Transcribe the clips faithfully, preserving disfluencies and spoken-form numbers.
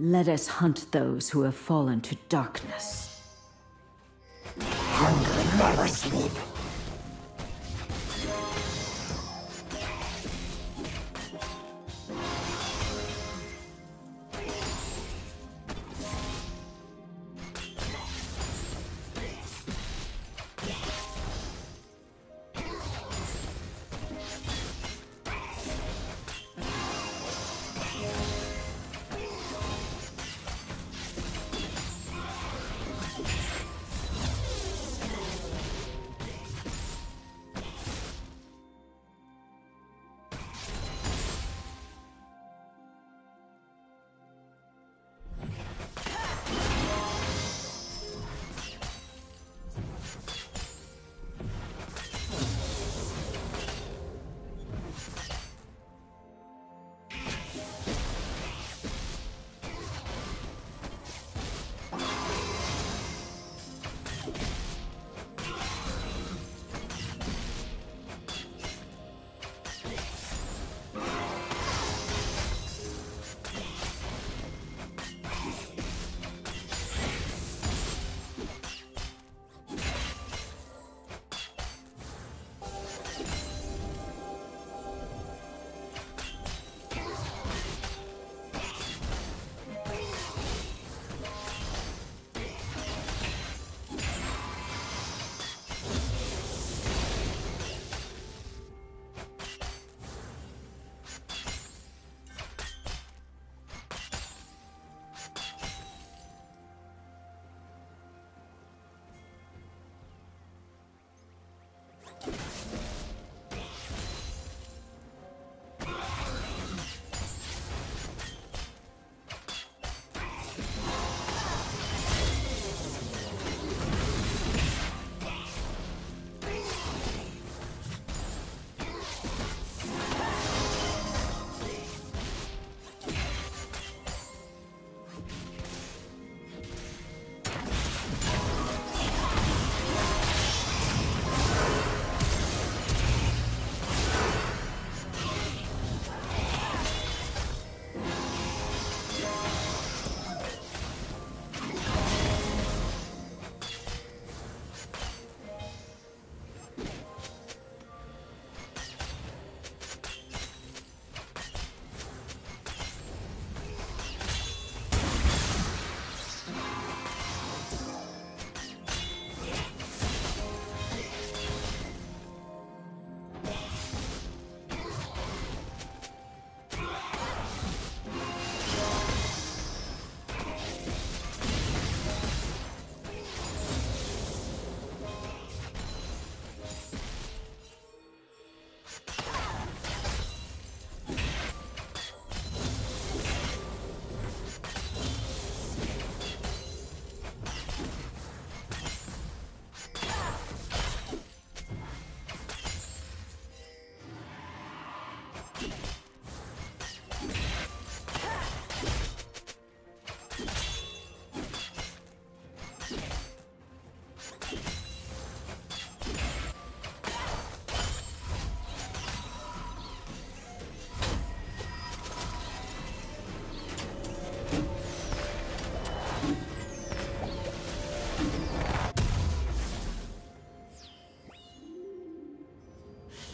Let us hunt those who have fallen to darkness. Hunger never sleeps.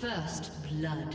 First blood.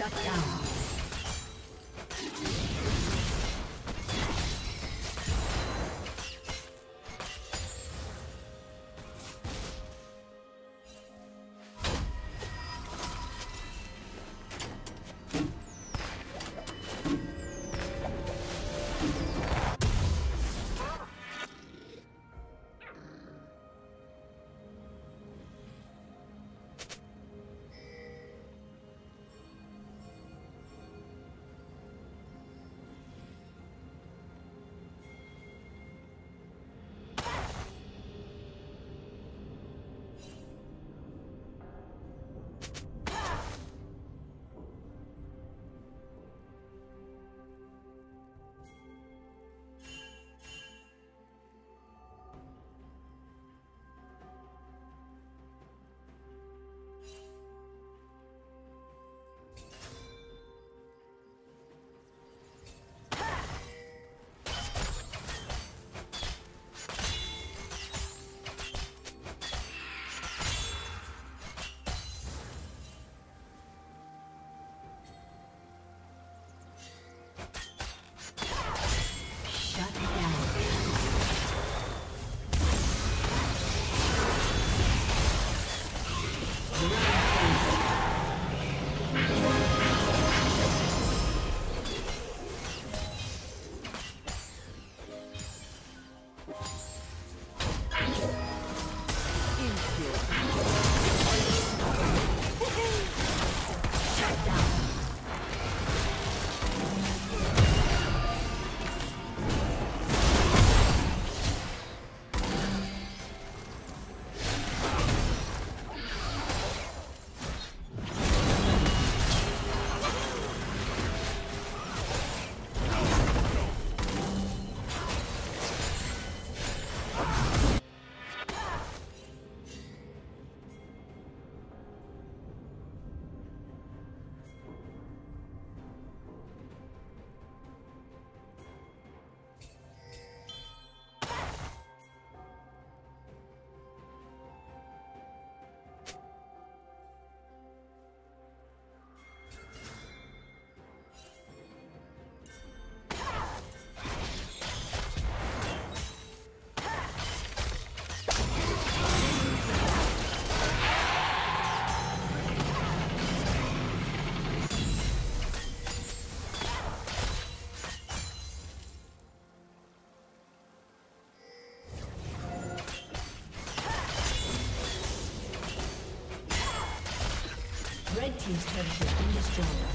Shut down. Red team's turret has been destroyed.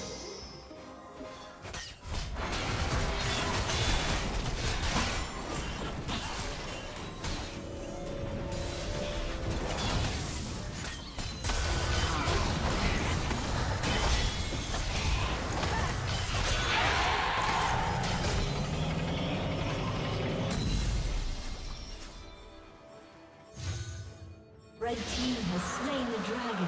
Red team has slain the dragon.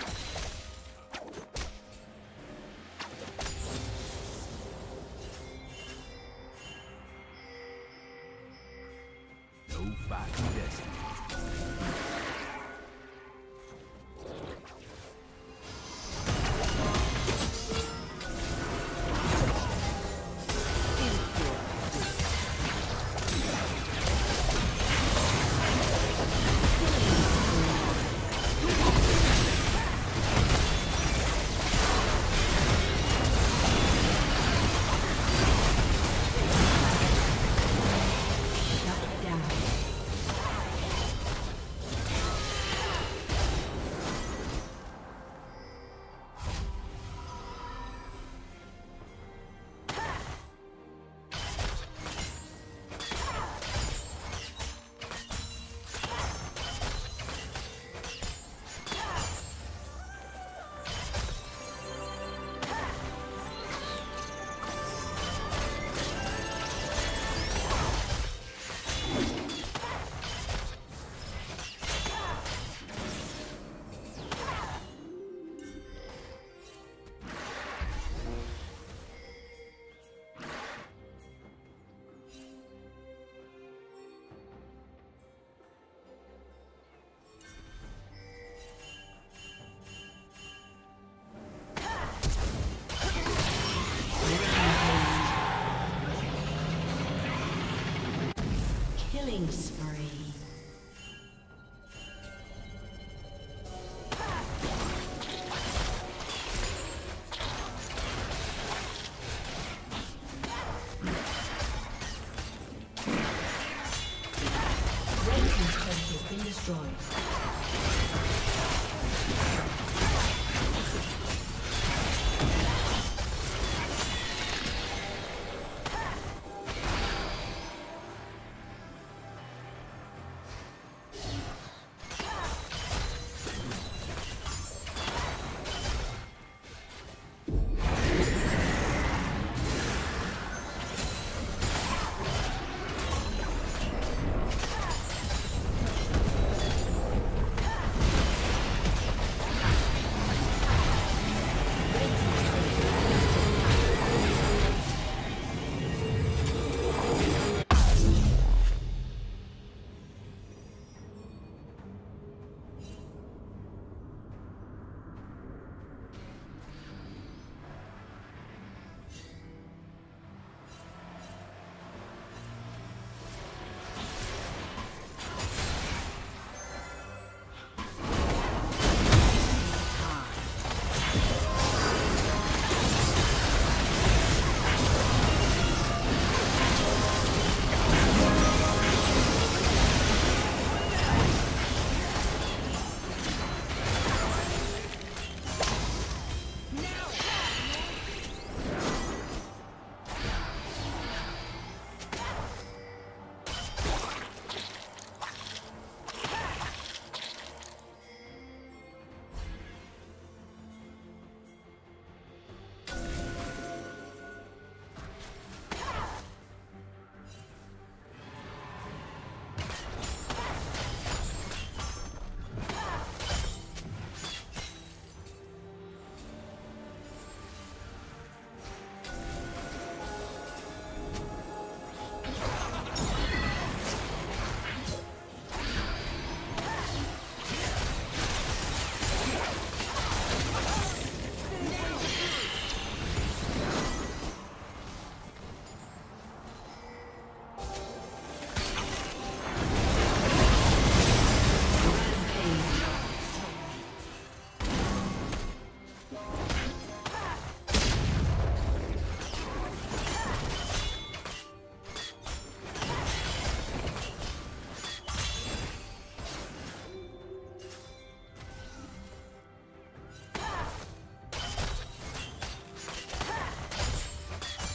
No fight, destiny. Spree. Raven's turret has been destroyed.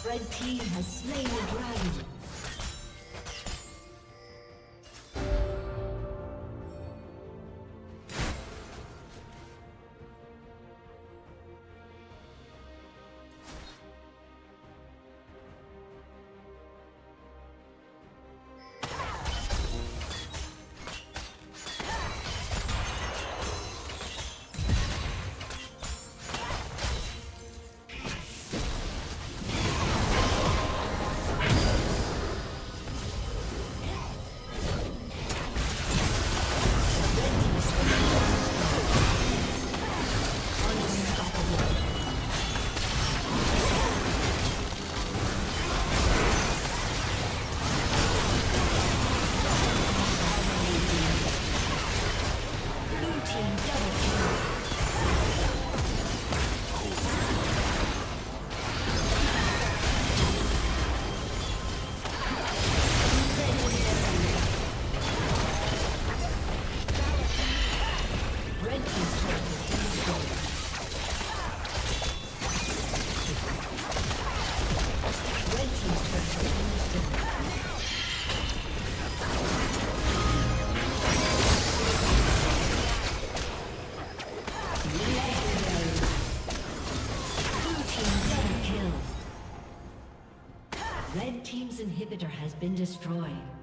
Red team has slain the dragon. Inhibitor has been destroyed.